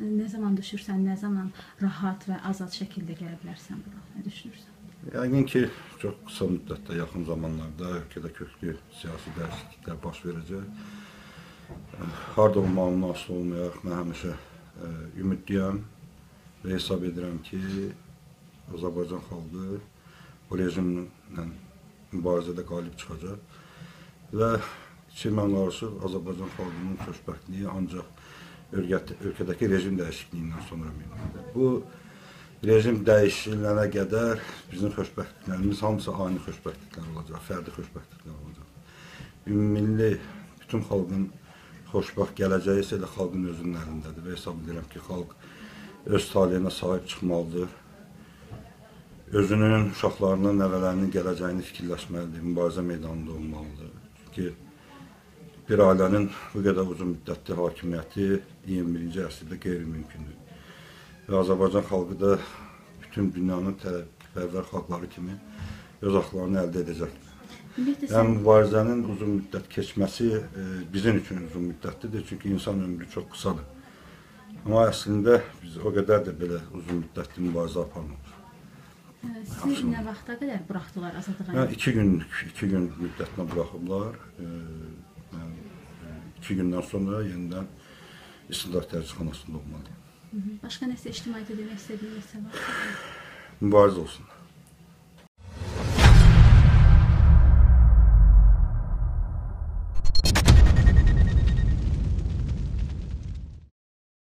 ne zaman düşürsən, ne zaman rahat ve azad şekilde gelebilirsen bura? Ne düşünürsen? Yəqin ki, çox qısa müddətdə, yaxın zamanlarda ölkədə köklü siyasi dəyişikliklər baş verəcək. Harda olmağımın asılı olmayaraq, mən həmişə ümidliyəm və hesab edirəm ki, Azərbaycan xalqı bu rejimlə mübarizədə qalib çıxacaq. Və mən qarşı Azərbaycan xalqının köşbəxtliyi ancaq ölkədəki rejim dəyişikliyindən sonra mümkündür. Rejim dəyişilənə qədər bizim xoşbəxtliklərimiz hamısı aynı xoşbəxtliklər olacaq, fərdi xoşbəxtliklər olacaq. Ümummilli bütün xalqın xoşbəxt gələcəyi isə elə xalqın özünün əlindədir və hesab edirəm ki, xalq öz taleyinə sahib çıxmalıdır. Özünün, uşaqlarının, nəvələrinin gələcəyini fikirləşməlidir, mübarizə meydanında olmalıdır. Çünki bir ailənin bu qədər uzun müddətli hakimiyyəti 21-ci əsrdə qeyri-mümkündür. Və Azərbaycan xalqı da bütün dünyanın tələbpərvər xalqları kimi öz haqlarını əldə edəcəkdir. Yəni, mübarizənin uzun müddət keçməsi bizim üçün uzun müddətlidir, çünki insan ömrü çox qısadır. Amma əslində biz o qədər də belə uzun müddətli mübarizə aparmamışıq. Siz nə vaxta qədər buraxdılar azadlığa? 2 gün müddətinə buraxıblar. 2 gündən sonra yenidən istintaq dərcixanasında olmalıdır. Başka neyse, ictimai demek istediğiniz var mı? Mübariz olsunlar.